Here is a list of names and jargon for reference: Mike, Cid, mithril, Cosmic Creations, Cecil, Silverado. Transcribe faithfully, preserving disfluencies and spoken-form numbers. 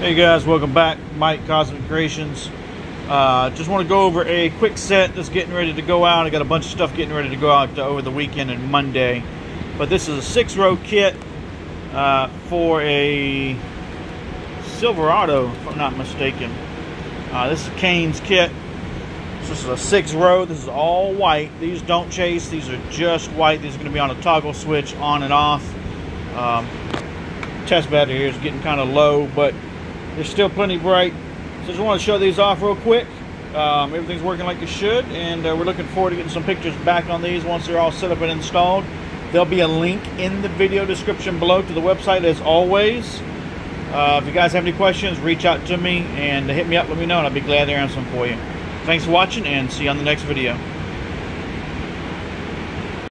Hey guys, welcome back. Mike, Cosmic Creations. Uh, just want to go over a quick set that's getting ready to go out. I got a bunch of stuff getting ready to go out to, over the weekend and Monday. But this is a six row kit uh, for a Silverado, if I'm not mistaken. Uh, this is Kane's kit. So this is a six row. This is all white. These don't chase. These are just white. These are going to be on a toggle switch on and off. Um, test battery here is getting kind of low, but they're still plenty bright. So just want to show these off real quick. Um, everything's working like it should, and uh, we're looking forward to getting some pictures back on these once they're all set up and installed. There'll be a link in the video description below to the website as always. Uh, if you guys have any questions, reach out to me and hit me up, let me know, and I'll be glad to answer them for you. Thanks for watching, and see you on the next video.